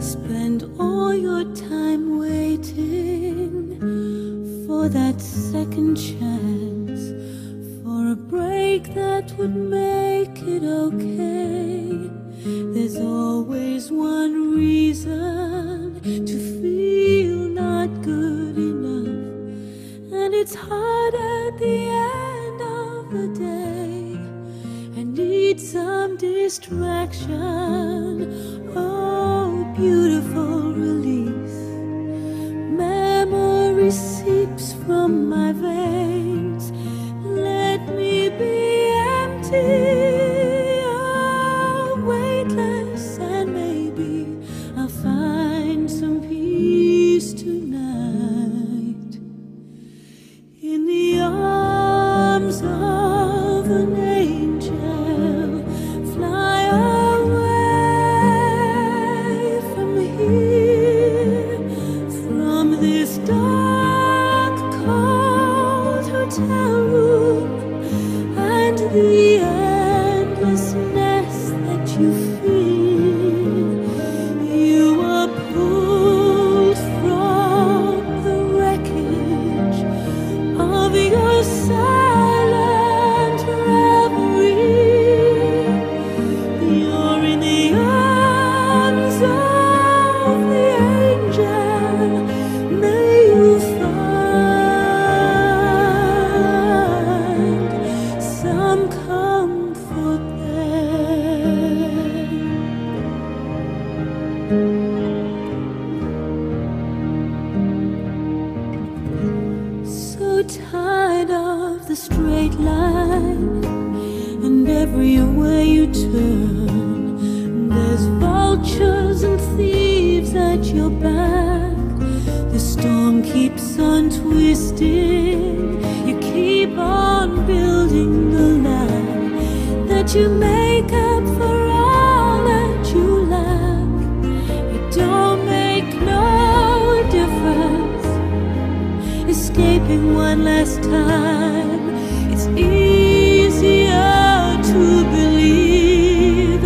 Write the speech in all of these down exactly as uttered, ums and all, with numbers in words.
Spend all your time waiting for that second chance, for a break that would make it okay. There's always one reason to feel not good enough, and it's hard at the end of the day. I need some distraction. Oh, beautiful release. Memory seeps from my veins. Let me be empty, oh, weightless, and maybe I'll find some peace tonight in the arms of an angel. Fly away. And the endlessness that you feel, you are pulled from the wreckage of your silent reverie. You're in the arms of the angel. May you find tired of the straight line, and everywhere you turn there's vultures and thieves at your back. The storm keeps on twisting, you keep on building the line that you make up for all that you lack. It don't make no difference escaping one last time. It's easier to believe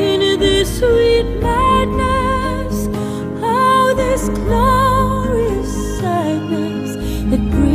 in this sweet madness, oh, this glorious sadness that brings